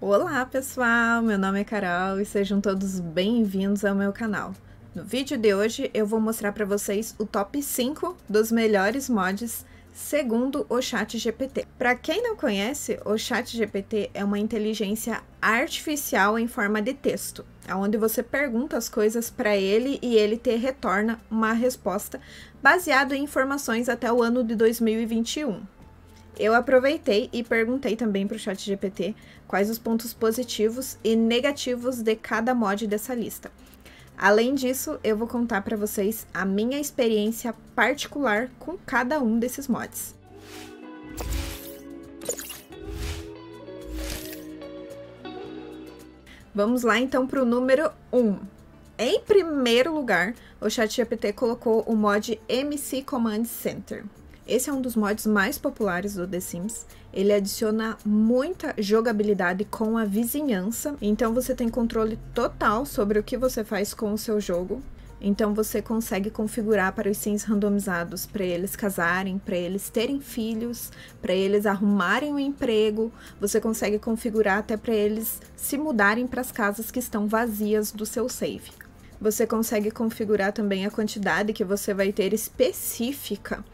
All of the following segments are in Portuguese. Olá pessoal, meu nome é Carol e sejam todos bem-vindos ao meu canal. No vídeo de hoje eu vou mostrar para vocês o top 5 dos melhores mods segundo o ChatGPT. Para quem não conhece, o ChatGPT é uma inteligência artificial em forma de texto, onde você pergunta as coisas para ele e ele te retorna uma resposta baseada em informações até o ano de 2021. Eu aproveitei e perguntei também para o ChatGPT quais os pontos positivos e negativos de cada mod dessa lista. Além disso, eu vou contar para vocês a minha experiência particular com cada um desses mods. Vamos lá então para o número 1. Em primeiro lugar, o ChatGPT colocou o mod MC Command Center. Esse é um dos mods mais populares do The Sims. Ele adiciona muita jogabilidade com a vizinhança, então você tem controle total sobre o que você faz com o seu jogo. Então você consegue configurar para os Sims randomizados, para eles casarem, para eles terem filhos, para eles arrumarem um emprego. Você consegue configurar até para eles se mudarem para as casas que estão vazias do seu save. Você consegue configurar também a quantidade que você vai ter específica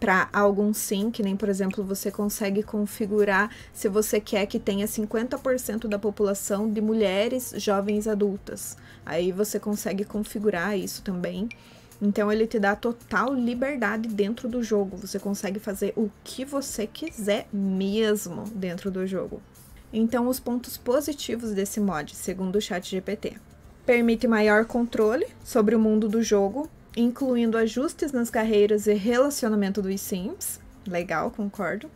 para algum sim, que nem, por exemplo, você consegue configurar se você quer que tenha 50% da população de mulheres jovens adultas. Aí você consegue configurar isso também. Então ele te dá total liberdade dentro do jogo. Você consegue fazer o que você quiser mesmo dentro do jogo. Então os pontos positivos desse mod, segundo o ChatGPT. Permite maior controle sobre o mundo do jogo, incluindo ajustes nas carreiras e relacionamento dos Sims. Legal, concordo.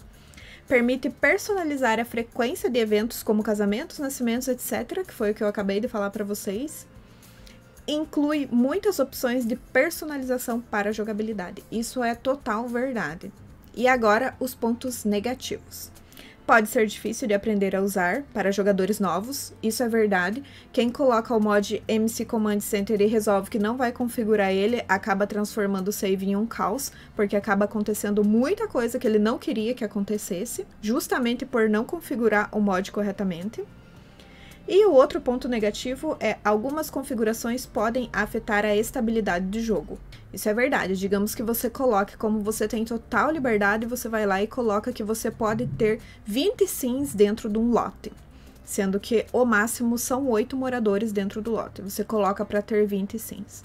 Permite personalizar a frequência de eventos como casamentos, nascimentos, etc., que foi o que eu acabei de falar para vocês. Inclui muitas opções de personalização para a jogabilidade. Isso é total verdade. E agora, os pontos negativos. Pode ser difícil de aprender a usar para jogadores novos, isso é verdade. Quem coloca o mod MC Command Center e resolve que não vai configurar ele, acaba transformando o save em um caos, porque acaba acontecendo muita coisa que ele não queria que acontecesse, justamente por não configurar o mod corretamente. E o outro ponto negativo é algumas configurações podem afetar a estabilidade do jogo. Isso é verdade, digamos que você coloque, como você tem total liberdade, você vai lá e coloca que você pode ter 20 sims dentro de um lote, sendo que o máximo são 8 moradores dentro do lote, você coloca para ter 20 sims.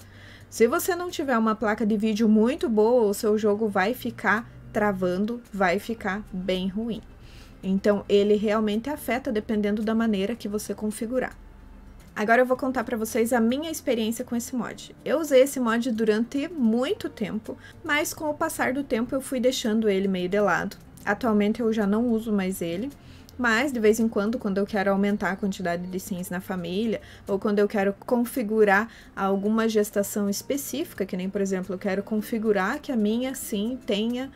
Se você não tiver uma placa de vídeo muito boa, o seu jogo vai ficar travando, vai ficar bem ruim. Então, ele realmente afeta dependendo da maneira que você configurar. Agora eu vou contar para vocês a minha experiência com esse mod. Eu usei esse mod durante muito tempo, mas com o passar do tempo eu fui deixando ele meio de lado. Atualmente eu já não uso mais ele, mas de vez em quando, quando eu quero aumentar a quantidade de sims na família, ou quando eu quero configurar alguma gestação específica, que nem, por exemplo, eu quero configurar que a minha sim tenha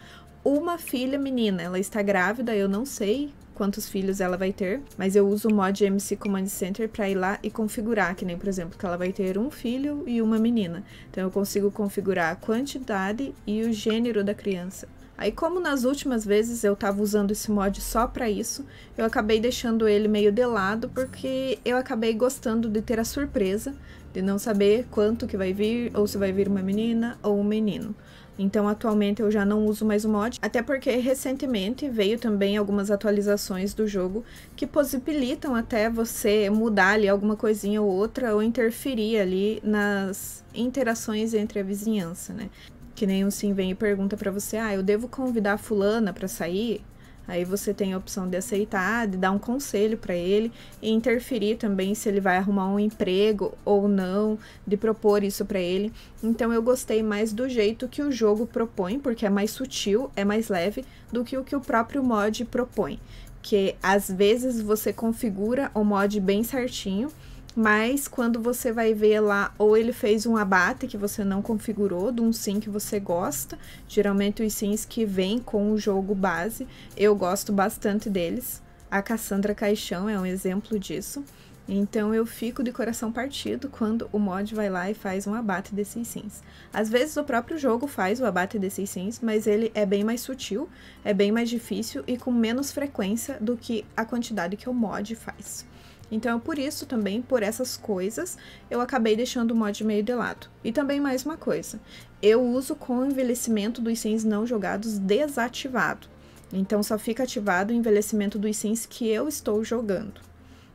uma filha menina, ela está grávida, eu não sei quantos filhos ela vai ter, mas eu uso o mod MC Command Center para ir lá e configurar, que nem, por exemplo, que ela vai ter um filho e uma menina. Então eu consigo configurar a quantidade e o gênero da criança. Aí, como nas últimas vezes eu estava usando esse mod só para isso, eu acabei deixando ele meio de lado, porque eu acabei gostando de ter a surpresa, de não saber quanto que vai vir, ou se vai vir uma menina ou um menino. Então, atualmente eu já não uso mais o mod, até porque recentemente veio também algumas atualizações do jogo que possibilitam até você mudar ali alguma coisinha ou outra, ou interferir ali nas interações entre a vizinhança, né? Que nem um sim vem e pergunta pra você, ah, eu devo convidar fulana pra sair? Aí você tem a opção de aceitar, de dar um conselho para ele, e interferir também se ele vai arrumar um emprego ou não, de propor isso para ele. Então eu gostei mais do jeito que o jogo propõe, porque é mais sutil, é mais leve, do que o próprio mod propõe. Que às vezes você configura o mod bem certinho, mas quando você vai ver lá, ou ele fez um abate que você não configurou, de um sim que você gosta. Geralmente os sims que vêm com o jogo base, eu gosto bastante deles. A Cassandra Caixão é um exemplo disso. Então eu fico de coração partido quando o mod vai lá e faz um abate de 600. Às vezes o próprio jogo faz o abate de 600, mas ele é bem mais sutil, é bem mais difícil e com menos frequência do que a quantidade que o mod faz. Então, por isso também, por essas coisas, eu acabei deixando o mod meio de lado. E também mais uma coisa, eu uso com o envelhecimento dos sims não jogados desativado. Então, só fica ativado o envelhecimento dos sims que eu estou jogando.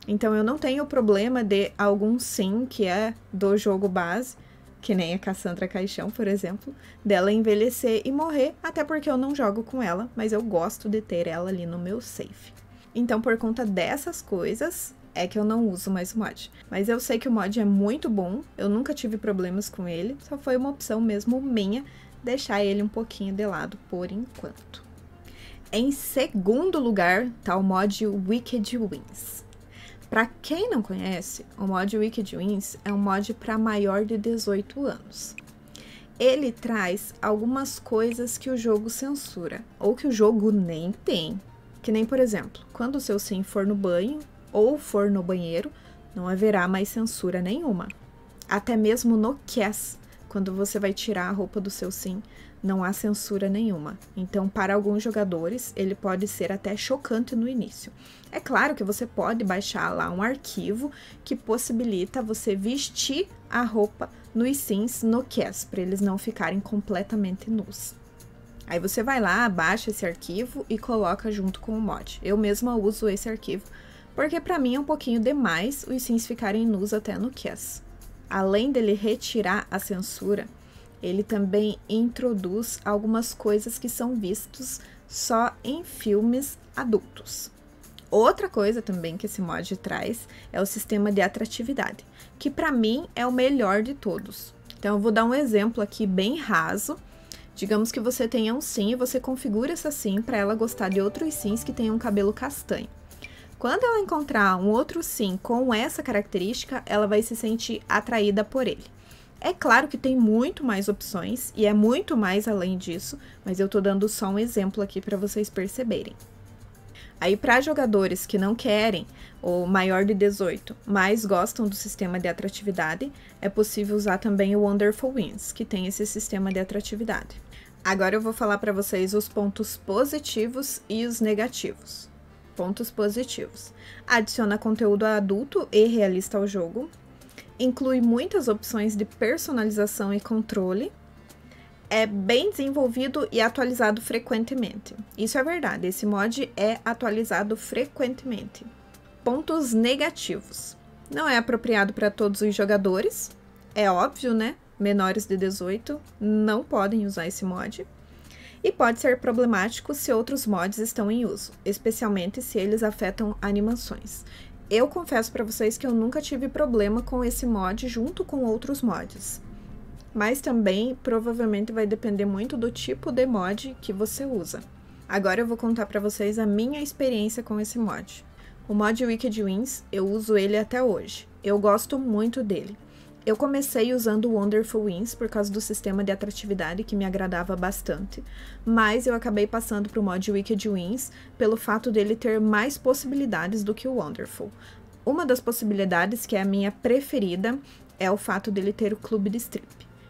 Então, eu não tenho problema de algum sim que é do jogo base, que nem a Cassandra Caixão, por exemplo, dela envelhecer e morrer, até porque eu não jogo com ela, mas eu gosto de ter ela ali no meu safe. Então, por conta dessas coisas, é que eu não uso mais o mod. Mas eu sei que o mod é muito bom, eu nunca tive problemas com ele, só foi uma opção mesmo minha deixar ele um pouquinho de lado por enquanto. Em segundo lugar, tá o mod WickedWhims. Para quem não conhece, o mod WickedWhims é um mod para maior de 18 anos. Ele traz algumas coisas que o jogo censura, ou que o jogo nem tem. Que nem, por exemplo, quando o seu sim for no banho, ou for no banheiro, não haverá mais censura nenhuma. Até mesmo no Cass, quando você vai tirar a roupa do seu sim, não há censura nenhuma. Então, para alguns jogadores, ele pode ser até chocante no início. É claro que você pode baixar lá um arquivo que possibilita você vestir a roupa nos sims no Cass, para eles não ficarem completamente nus. Aí você vai lá, baixa esse arquivo e coloca junto com o mod. Eu mesma uso esse arquivo, porque pra mim é um pouquinho demais os sims ficarem nus até no Cass. Além dele retirar a censura, ele também introduz algumas coisas que são vistos só em filmes adultos. Outra coisa também que esse mod traz é o sistema de atratividade, que pra mim é o melhor de todos. Então eu vou dar um exemplo aqui bem raso. Digamos que você tenha um sim e você configura essa sim pra ela gostar de outros sims que tenham um cabelo castanho. Quando ela encontrar um outro sim com essa característica, ela vai se sentir atraída por ele. É claro que tem muito mais opções e é muito mais além disso, mas eu tô dando só um exemplo aqui para vocês perceberem. Aí para jogadores que não querem ou maior de 18, mas gostam do sistema de atratividade, é possível usar também o Wonderful Wins, que tem esse sistema de atratividade. Agora eu vou falar para vocês os pontos positivos e os negativos. Pontos positivos: adiciona conteúdo adulto e realista ao jogo, inclui muitas opções de personalização e controle, é bem desenvolvido e atualizado frequentemente. Isso é verdade, esse mod é atualizado frequentemente. Pontos negativos: não é apropriado para todos os jogadores, é óbvio, né? Menores de 18 não podem usar esse mod. E pode ser problemático se outros mods estão em uso, especialmente se eles afetam animações. Eu confesso para vocês que eu nunca tive problema com esse mod junto com outros mods. Mas também, provavelmente, vai depender muito do tipo de mod que você usa. Agora eu vou contar para vocês a minha experiência com esse mod. O mod WickedWhims, eu uso ele até hoje. Eu gosto muito dele. Eu comecei usando o Wonderful Wins por causa do sistema de atratividade que me agradava bastante, mas eu acabei passando para o mod WickedWhims pelo fato dele ter mais possibilidades do que o Wonderful. Uma das possibilidades, que é a minha preferida, é o fato dele ter o clube de strip.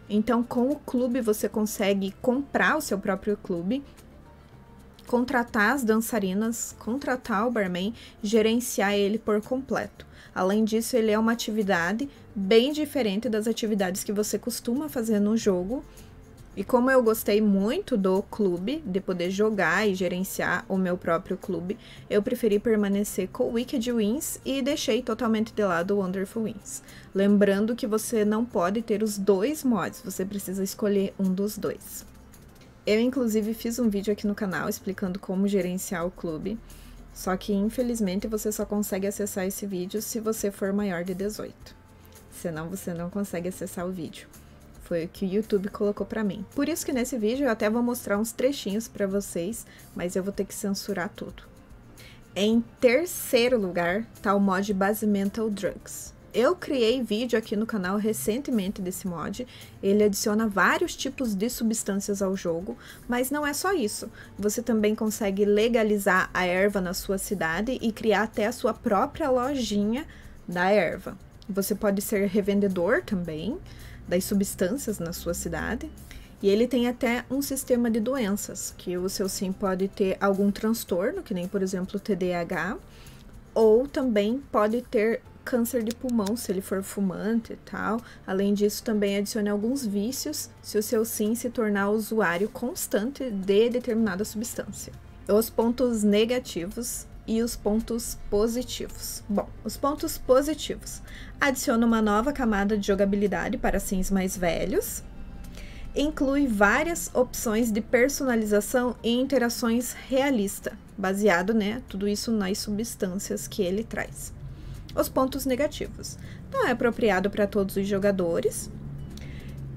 Então, com o clube você consegue comprar o seu próprio clube, contratar as dançarinas, contratar o barman, gerenciar ele por completo. Além disso, ele é uma atividade bem diferente das atividades que você costuma fazer no jogo. E como eu gostei muito do clube, de poder jogar e gerenciar o meu próprio clube, eu preferi permanecer com o WickedWhims e deixei totalmente de lado o Wonderful Wins. Lembrando que você não pode ter os dois mods, você precisa escolher um dos dois. Eu, inclusive, fiz um vídeo aqui no canal explicando como gerenciar o clube. Só que, infelizmente, você só consegue acessar esse vídeo se você for maior de 18. Senão, você não consegue acessar o vídeo. Foi o que o YouTube colocou pra mim. Por isso que nesse vídeo eu até vou mostrar uns trechinhos pra vocês, mas eu vou ter que censurar tudo. Em terceiro lugar, tá o mod Basemental Drugs. Eu criei vídeo aqui no canal recentemente desse mod. Ele adiciona vários tipos de substâncias ao jogo, mas não é só isso. Você também consegue legalizar a erva na sua cidade e criar até a sua própria lojinha da erva. Você pode ser revendedor também das substâncias na sua cidade. E ele tem até um sistema de doenças, que o seu sim pode ter algum transtorno, que nem, por exemplo, TDAH, ou também pode ter câncer de pulmão, se ele for fumante e tal. Além disso, também adicione alguns vícios, se o seu sim se tornar usuário constante de determinada substância. Os pontos negativos e os pontos positivos. Bom, os pontos positivos. Adiciona uma nova camada de jogabilidade para sims mais velhos. Inclui várias opções de personalização e interações realistas, baseado, né, tudo isso nas substâncias que ele traz. Os pontos negativos. Não é apropriado para todos os jogadores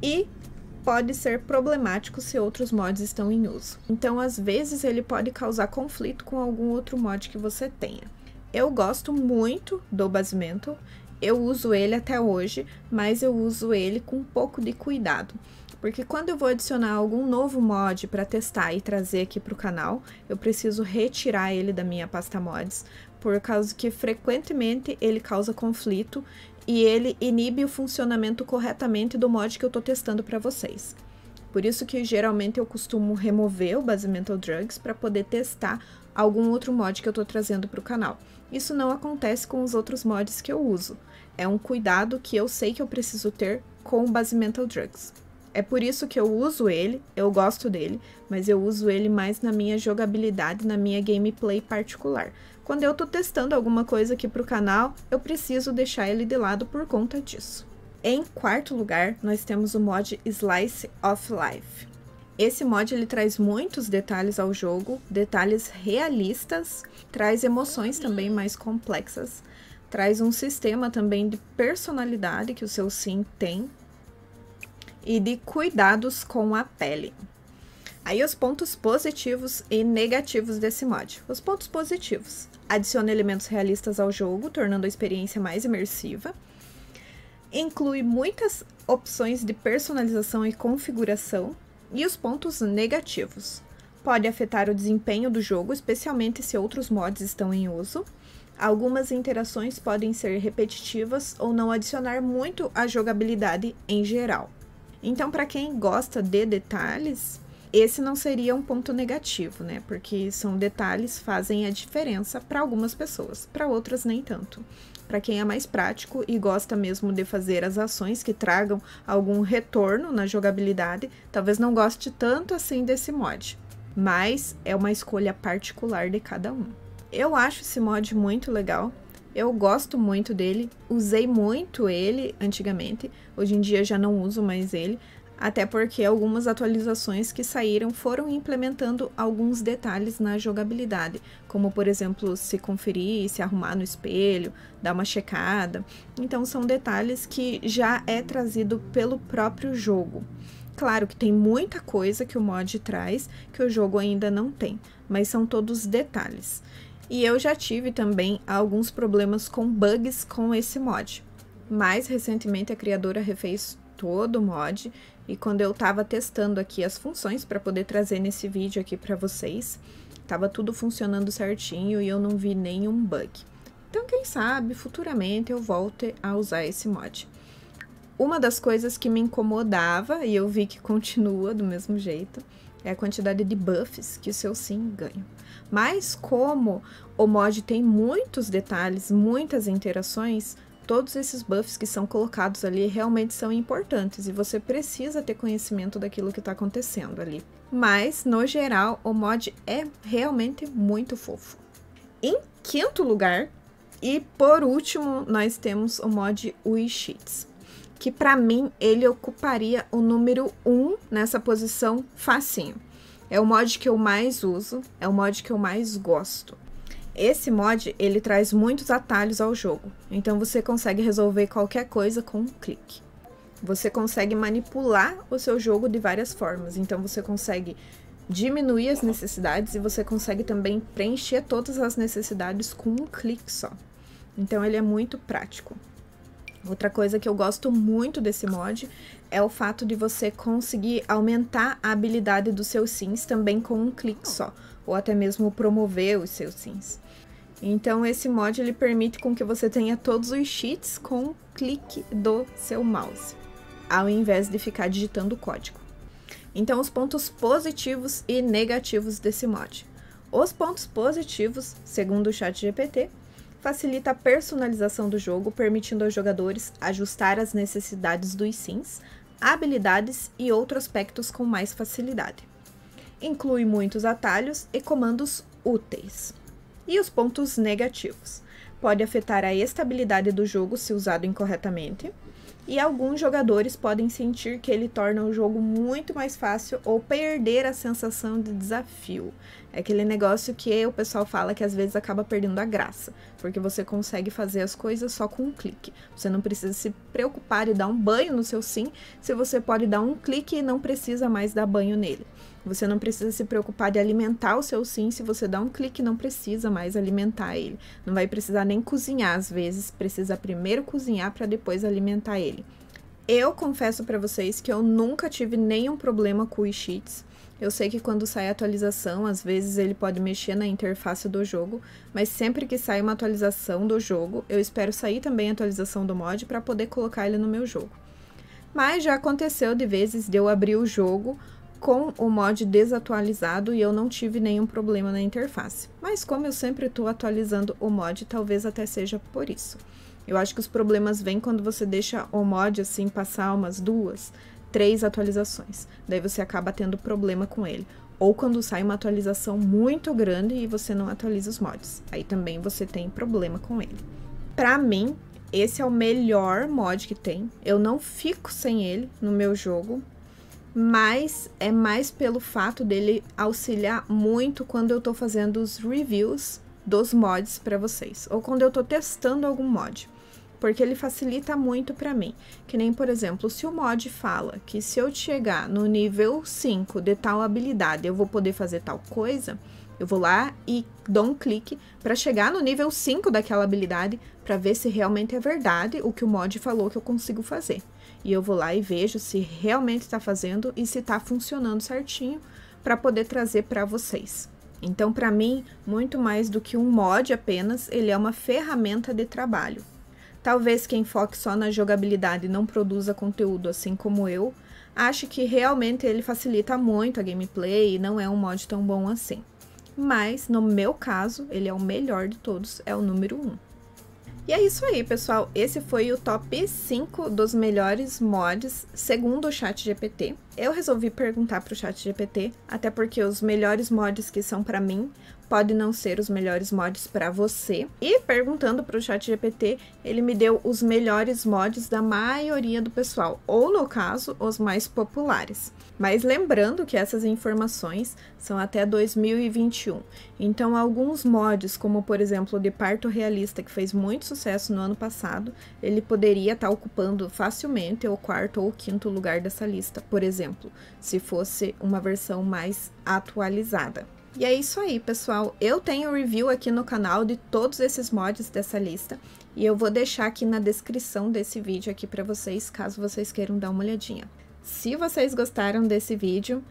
e pode ser problemático se outros mods estão em uso. Então, às vezes, ele pode causar conflito com algum outro mod que você tenha. Eu gosto muito do Basemental, eu uso ele até hoje, mas eu uso ele com um pouco de cuidado. Porque quando eu vou adicionar algum novo mod para testar e trazer aqui para o canal, eu preciso retirar ele da minha pasta mods, por causa que frequentemente ele causa conflito e ele inibe o funcionamento corretamente do mod que eu estou testando para vocês. Por isso que geralmente eu costumo remover o Basemental Drugs para poder testar algum outro mod que eu estou trazendo para o canal. Isso não acontece com os outros mods que eu uso. É um cuidado que eu sei que eu preciso ter com o Basemental Drugs. É por isso que eu uso ele, eu gosto dele, mas eu uso ele mais na minha jogabilidade, na minha gameplay particular. Quando eu tô testando alguma coisa aqui pro canal, eu preciso deixar ele de lado por conta disso. Em quarto lugar, nós temos o mod Slice of Life. Esse mod ele traz muitos detalhes ao jogo, detalhes realistas, traz emoções também mais complexas, traz um sistema também de personalidade que o seu sim tem, e de cuidados com a pele. Aí os pontos positivos e negativos desse mod. Os pontos positivos. Adiciona elementos realistas ao jogo, tornando a experiência mais imersiva. Inclui muitas opções de personalização e configuração. E os pontos negativos. Pode afetar o desempenho do jogo, especialmente se outros mods estão em uso. Algumas interações podem ser repetitivas ou não adicionar muito à jogabilidade em geral. Então, para quem gosta de detalhes, esse não seria um ponto negativo, né? Porque são detalhes que fazem a diferença para algumas pessoas, para outras nem tanto. Para quem é mais prático e gosta mesmo de fazer as ações que tragam algum retorno na jogabilidade, talvez não goste tanto assim desse mod, mas é uma escolha particular de cada um. Eu acho esse mod muito legal. Eu gosto muito dele, usei muito ele antigamente, hoje em dia já não uso mais ele, até porque algumas atualizações que saíram foram implementando alguns detalhes na jogabilidade, como por exemplo, se conferir, se arrumar no espelho, dar uma checada, então são detalhes que já é trazido pelo próprio jogo. Claro que tem muita coisa que o mod traz que o jogo ainda não tem, mas são todos detalhes. E eu já tive também alguns problemas com bugs com esse mod. Mais recentemente a criadora refez todo o mod e quando eu tava testando aqui as funções para poder trazer nesse vídeo aqui para vocês, tava tudo funcionando certinho e eu não vi nenhum bug. Então quem sabe futuramente eu volte a usar esse mod. Uma das coisas que me incomodava e eu vi que continua do mesmo jeito é a quantidade de buffs que o seu sim ganha. Mas como o mod tem muitos detalhes, muitas interações, todos esses buffs que são colocados ali realmente são importantes e você precisa ter conhecimento daquilo que está acontecendo ali. Mas, no geral, o mod é realmente muito fofo. Em quinto lugar, e por último, nós temos o mod UICheats, que para mim ele ocuparia o número 1 nessa posição facinho. É o mod que eu mais uso, é o mod que eu mais gosto. Esse mod ele traz muitos atalhos ao jogo, então você consegue resolver qualquer coisa com um clique. Você consegue manipular o seu jogo de várias formas, então você consegue diminuir as necessidades e você consegue também preencher todas as necessidades com um clique só. Então ele é muito prático. Outra coisa que eu gosto muito desse mod é o fato de você conseguir aumentar a habilidade dos seus sims também com um clique só, ou até mesmo promover os seus sims. Então esse mod ele permite com que você tenha todos os cheats com o clique do seu mouse, ao invés de ficar digitando o código. Então os pontos positivos e negativos desse mod. Os pontos positivos, segundo o ChatGPT, facilita a personalização do jogo, permitindo aos jogadores ajustar as necessidades dos sims, habilidades e outros aspectos com mais facilidade. Inclui muitos atalhos e comandos úteis. E os pontos negativos. Pode afetar a estabilidade do jogo se usado incorretamente, e alguns jogadores podem sentir que ele torna o jogo muito mais fácil ou perder a sensação de desafio. É aquele negócio que o pessoal fala que às vezes acaba perdendo a graça, porque você consegue fazer as coisas só com um clique. Você não precisa se preocupar e dar um banho no seu sim, se você pode dar um clique e não precisa mais dar banho nele. Você não precisa se preocupar de alimentar o seu sim, se você dá um clique não precisa mais alimentar ele. Não vai precisar nem cozinhar, às vezes precisa primeiro cozinhar para depois alimentar ele. Eu confesso para vocês que eu nunca tive nenhum problema com os cheats. Eu sei que quando sai a atualização, às vezes ele pode mexer na interface do jogo, mas sempre que sai uma atualização do jogo, eu espero sair também a atualização do mod para poder colocar ele no meu jogo. Mas já aconteceu de vezes de eu abrir o jogo com o mod desatualizado e eu não tive nenhum problema na interface. Mas como eu sempre estou atualizando o mod, talvez até seja por isso. Eu acho que os problemas vêm quando você deixa o mod assim passar umas 2, 3 atualizações. Daí você acaba tendo problema com ele. Ou quando sai uma atualização muito grande e você não atualiza os mods. Aí também você tem problema com ele. Pra mim, esse é o melhor mod que tem. Eu não fico sem ele no meu jogo. Mas é mais pelo fato dele auxiliar muito quando eu tô fazendo os reviews dos mods para vocês, ou quando eu tô testando algum mod, porque ele facilita muito para mim. Que nem, por exemplo, se o mod fala que se eu chegar no nível 5 de tal habilidade eu vou poder fazer tal coisa, eu vou lá e dou um clique para chegar no nível 5 daquela habilidade, para ver se realmente é verdade o que o mod falou que eu consigo fazer. E eu vou lá e vejo se realmente está fazendo e se está funcionando certinho para poder trazer para vocês. Então, para mim, muito mais do que um mod apenas, ele é uma ferramenta de trabalho. Talvez quem foque só na jogabilidade e não produza conteúdo assim como eu, ache que realmente ele facilita muito a gameplay e não é um mod tão bom assim. Mas, no meu caso, ele é o melhor de todos, é o número 1. E é isso aí, pessoal. Esse foi o top 5 dos melhores mods, segundo o ChatGPT. Eu resolvi perguntar para o ChatGPT, até porque os melhores mods que são para mim podem não ser os melhores mods para você. E perguntando para o ChatGPT, ele me deu os melhores mods da maioria do pessoal, ou no caso, os mais populares. Mas lembrando que essas informações são até 2021. Então, alguns mods, como por exemplo o de parto realista, que fez muito sucesso no ano passado, ele poderia estar ocupando facilmente o 4º ou 5º lugar dessa lista, por exemplo. Se fosse uma versão mais atualizada. E é isso aí, pessoal. Eu tenho review aqui no canal de todos esses mods dessa lista e eu vou deixar aqui na descrição desse vídeo aqui para vocês, caso vocês queiram dar uma olhadinha. Se vocês gostaram desse vídeo,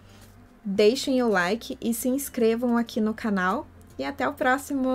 deixem o like e se inscrevam aqui no canal e até o próximo!